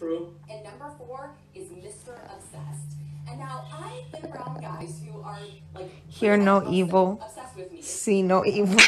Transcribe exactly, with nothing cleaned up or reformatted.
True. And number four is Mister Obsessed. And now I've been around guys who are like, hear no evil, obsessed with me. See no evil.